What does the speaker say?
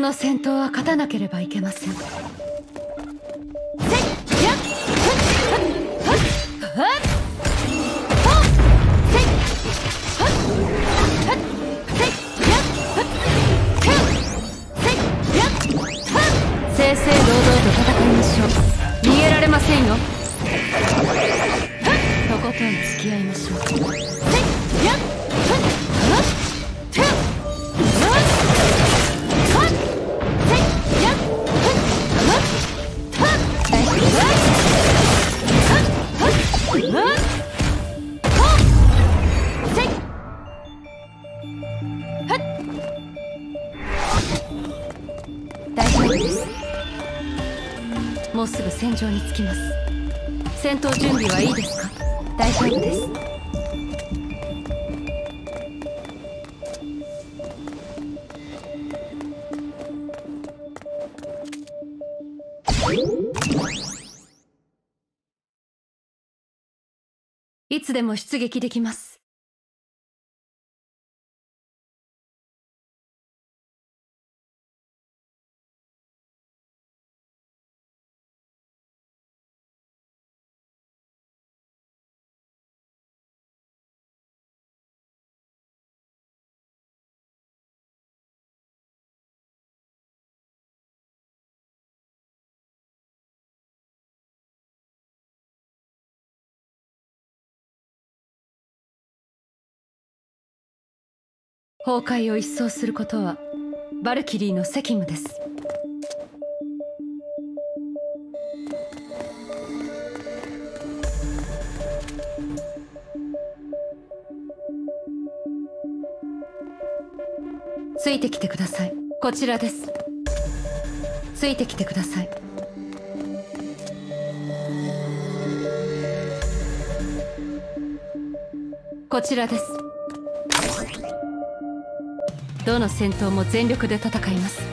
この戦闘は勝たなければいけません。正々堂々と戦いましょう。逃げられませんよ。とことん付き合いましょう。もうすぐ戦場に着きます。戦闘準備はいいですか？大丈夫です。いつでも出撃できます。崩壊を一掃することはバルキリーの責務です。ついてきてください。こちらです。ついてきてください。こちらです。どの戦闘も全力で戦います。